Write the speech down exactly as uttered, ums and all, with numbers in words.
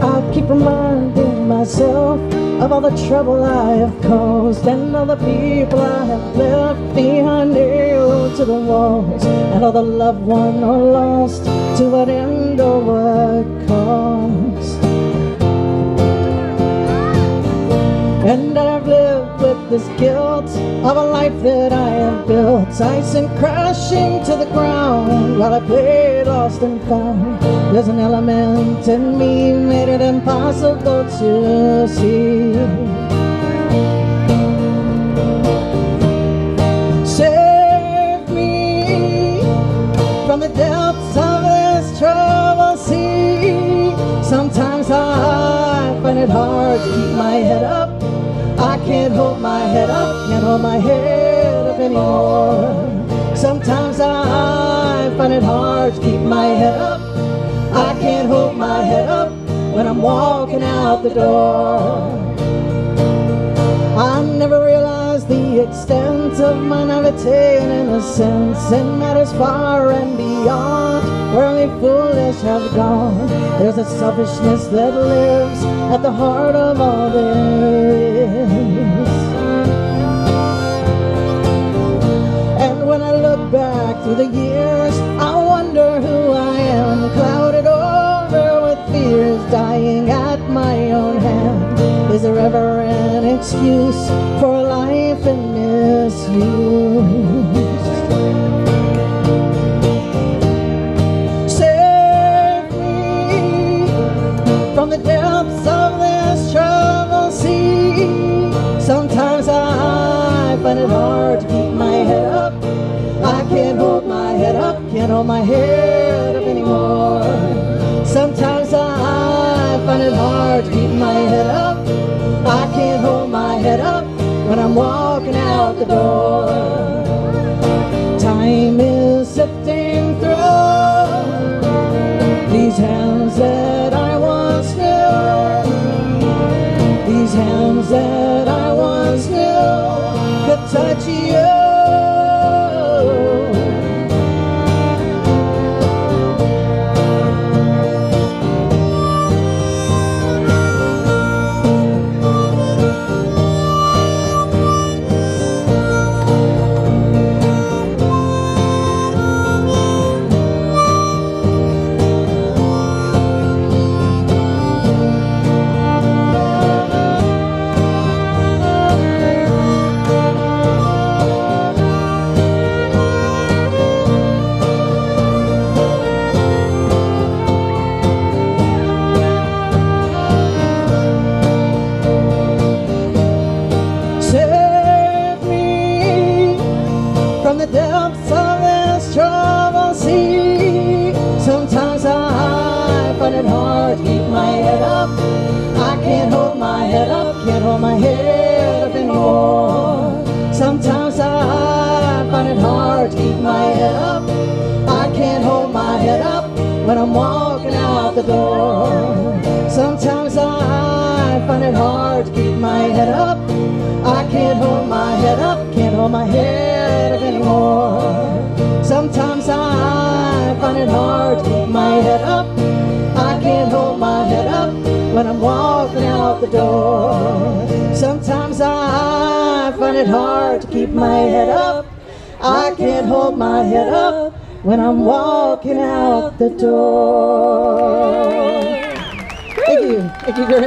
I keep reminding myself of all the trouble I have caused and all the people I have left behind nailed to the walls, and all the loved ones are lost to what end or what cost. And I've lived with this guilt of a life that I have built, I sent crashing to the ground while I played lost and found. There's an element in me made it impossible to see. Save me from the depths of this troubled sea. Sometimes I find it hard to keep my head up. I can't hold my head up, can't hold my head up anymore. Sometimes I find it hard to keep my head up. I can't hold my head up when I'm walking out the door. I never realized the extent of my naivety and innocence, and matters far and beyond where only foolish have gone. There's a selfishness that lives at the heart of all there is. And when I look back through the years, I wonder who I am, clouded over with fears, dying at my own hand. Is there ever an excuse for a life in misuse? From the depths of this troubled sea. Sometimes I find it hard to keep my head up. I can't hold my head up, can't hold my head up anymore. Sometimes I find it hard to keep my head up. I can't hold my head up when I'm walking out the door. Time is sifting through these hands that I These hands that I once knew could touch the door. Thank you. Thank you very much.